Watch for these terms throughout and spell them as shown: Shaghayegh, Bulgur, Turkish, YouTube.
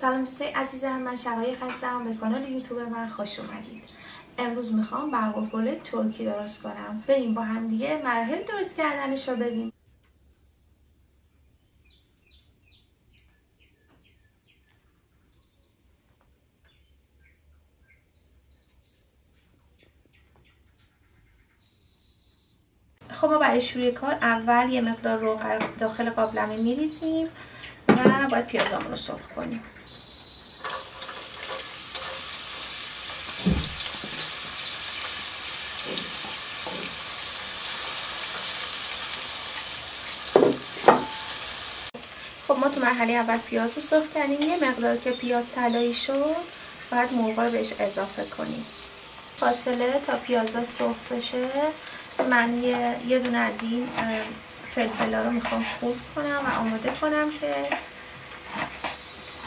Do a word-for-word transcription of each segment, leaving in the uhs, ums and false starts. سلام دوستای عزیزم، من شقایق هستم. به کانال یوتیوب من خوش اومدید. امروز میخوام بلغور پلو ترکی درست کنم. بریم با هم دیگه مراحل درست کردنش رو ببینیم. خب ما برای شروع کار اول یه مقدار روغن داخل قابلمه میریزیم و باید پیازامون رو سرخ کنیم. خب ما تو مرحله اول پیاز رو سرخ کردیم. یه مقدار که پیاز طلایی شد باید مرغ رو بهش اضافه کنیم. فاصله تا پیازا سرخ بشه من یه, یه دونه از این فلفلا رو میخوام خورد کنم و آماده کنم که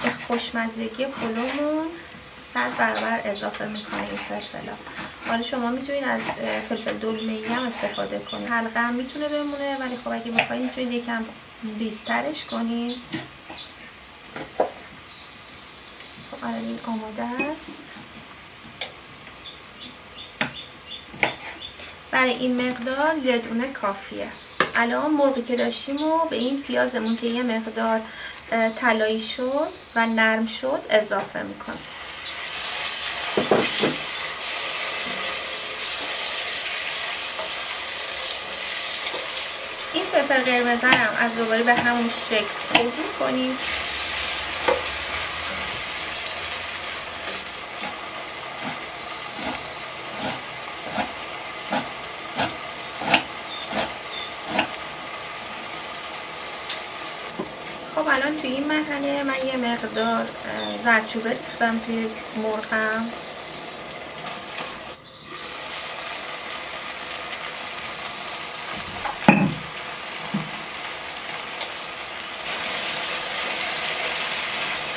به خوشمزگی پلومون صد برابر اضافه میکنه این فلفلا. حالا شما میتونید از فلفل دلمه‌ای هم استفاده کنید. حلقه هم میتونه بمونه، ولی خب اگه بخواید میتونید یکم بیسترش کنید. خب الان این آماده است. برای این مقدار یه دونه کافیه. الان مرغی که داشتیم و به این پیازمون که یه مقدار طلایی شد و نرم شد اضافه میکنم. این فلفل قرمز هم از دوباره به همون شکل خرد میکنیم. خب الان توی این مرحله من یه مقدار زردچوبه ریختم توی مرغم.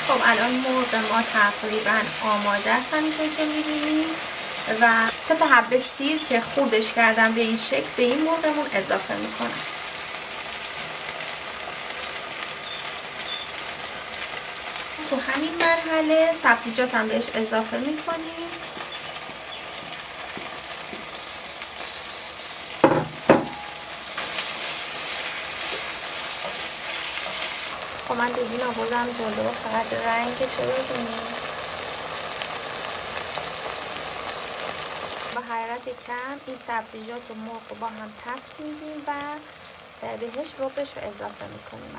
خب الان مرغ ما تقریبا آماده است، همینطور که می‌بینید، و سه تا حبه سیر که خوردش کردم به این شکل به این مرغمون اضافه میکنم. تو همین مرحله سبزیجات هم بهش اضافه میکنیم. خب من دوبین آوردم جلو، فقط رنگش رو ببینیم. با حرارت کم این سبزیجات و مرغ رو با هم تفت میدیم و بهش ربش رو اضافه میکنیم.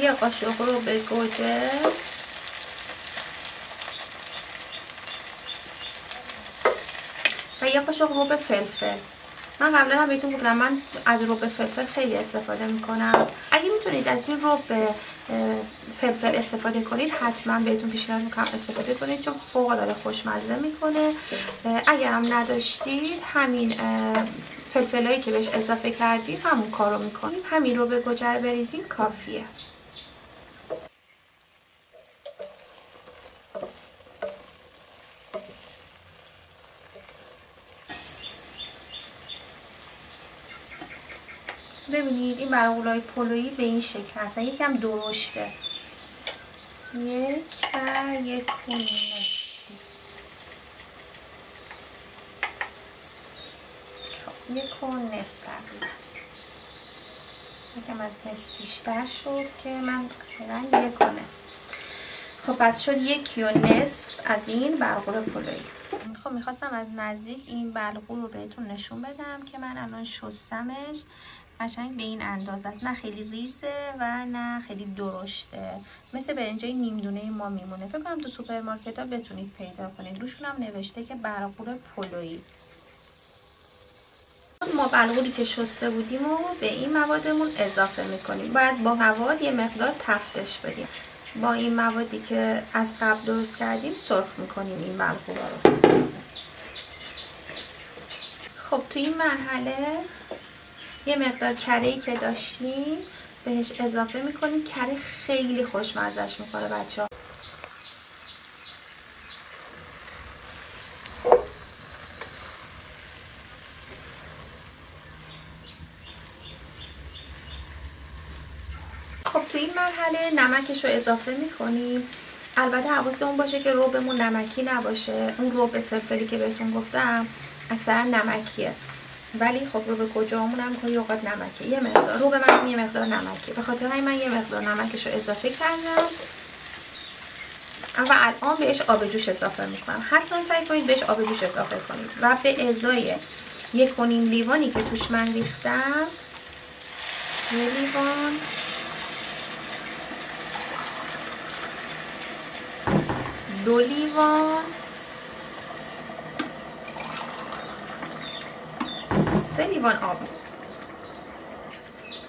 یه قاشق رو به گوجه و یه قاشق رو به فلفل. من قبلا هم بهتون گفتم من از رب فلفل خیلی استفاده میکنم. اگه میتونید از این رب فلفل استفاده کنید حتما بهتون پیشنهاد میکنم استفاده کنید، چون فوق العاده خوشمزه میکنه. اگر هم نداشتید همین فلفلایی که بهش اضافه کردید همون کارو میکنیم. همین رب گوجه رو بریزیم کافیه. ببینید این برغولای پلویی به این شکل هست، یکم درشته. یک و یک کونه. خب یک کونه نصف تقریبا. یکم از نصف بیشتر شد که من فعلا یک کونه نصف. خب پس شد یکی و نصف از این برغول پلویی. خب میخواستم از نزدیک این برغول رو بهتون نشون بدم که من الان شستمش. قشنگ به این اندازه است، نه خیلی ریزه و نه خیلی درشته، مثل برنجای نیم دونه ما میمونه. فکر کنم تو سوپرمارکت ها بتونید پیدا کنید، روشون هم نوشته که برغول پلویی. ما برغولی که شسته بودیم و به این موادمون اضافه میکنیم. باید با مواد یه مقدار تفتش بدیم. با این موادی که از قبل درست کردیم سرخ میکنیم این برغول رو. خب تو این مرحله یه مقدار کره‌ای که داشتیم بهش اضافه میکنیم. کره خیلی خوشمزش میکنه بچه ها. خب تو این این مرحله نمکش رو اضافه میکنیم. البته حواستون باشه که ربمون نمکی نباشه. اون رب فلفلی که بهتون گفتم اکثرا نمکیه، ولی خب رب کجامون هم که اوقات نمکیه. یه مقدار رب من یه مقدار نمکیه، به خاطر همین من یه مقدار نمکش رو اضافه کردم و الان بهش آب جوش اضافه میکنم. حتما سعی کنید بهش آب جوش اضافه کنید و به ازای یک و نیم لیوانی که توش من ریختم، یه لیوان دو لیوان سه لیوان آب.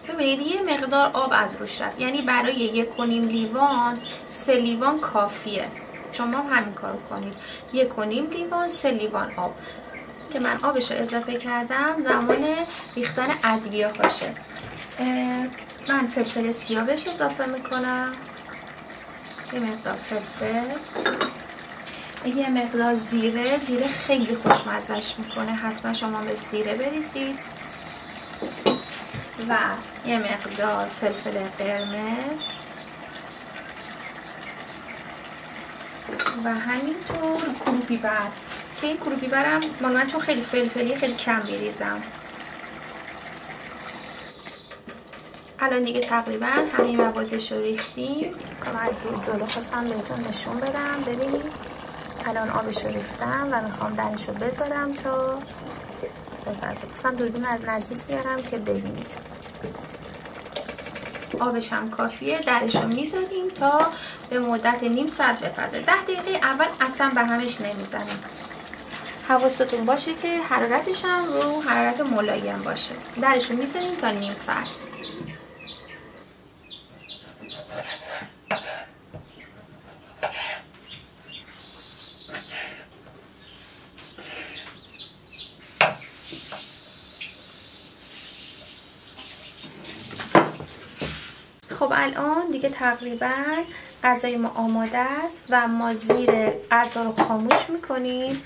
ببینید یه مقدار آب از روش رفت، یعنی برای یک و نیم لیوان سه لیوان کافیه. شما هم همین کارو کنید، یک و نیم لیوان سه لیوان آب که من آبش رو اضافه کردم زمان ریختن ادویه‌هاشه. من فلفل سیاه بهش اضافه میکنم، یه مقدار فلفل، یه مقدار زیره. زیره خیلی خوشمزش میکنه، حتما شما بهش زیره بریزید، و یه مقدار فلفل قرمز و همینطور کروبیبر. که این کروبیبرم مال من چون خیلی فلفلی خیلی کم میریزم. الان دیگه تقریبا همین موادش رو ریختیم. من جلو خواستم بهتون نشون بدم. ببینید الان آبش رو ریختم و میخوام درش رو بذارم تا بپزه. خواستم دوربین از نزدیک بیارم که ببینید. آبش هم کافیه، درش رو میذاریم تا به مدت نیم ساعت بپزه. ده دقیقه اول اصلا به همش نمیزنیم. حواستون باشه که حرارتش هم رو حرارت ملایم باشه. درش رو میذاریم تا نیم ساعت. خب الان دیگه تقریبا غذای ما آماده است و ما زیر غذا رو خاموش میکنیم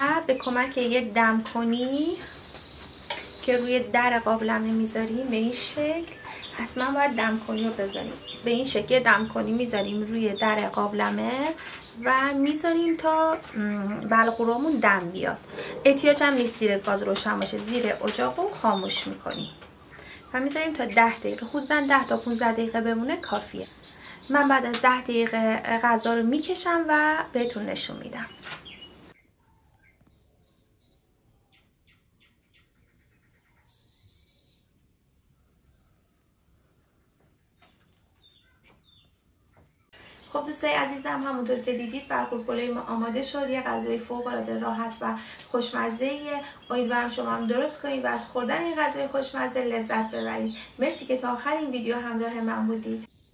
و به کمک یک دم کنی که روی در قابلمه میذاریم به این شکل. حتما باید دم کنی رو بذاریم. به این شکل دم کنی میذاریم روی در قابلمه و میذاریم تا بلغورمون دم بیاد. احتیاج هم نیست زیر گاز روشن باشه، زیر اجاق رو خاموش میکنیم و میذاریم تا ده دقیقه. حدوداً ده تا پانزده دقیقه بمونه کافیه. من بعد از ده دقیقه غذا رو میکشم و بهتون نشون میدم. خب دوستای عزیزم، همونطور که دیدید بلغور پلو ما آماده شد. یه غذای فوق‌العاده راحت و خوشمزه‌ایه. امیدوارم شما هم درست کنید و از خوردن این غذای خوشمزه لذت ببرید. مرسی که تا آخر این ویدیو همراه من بودید.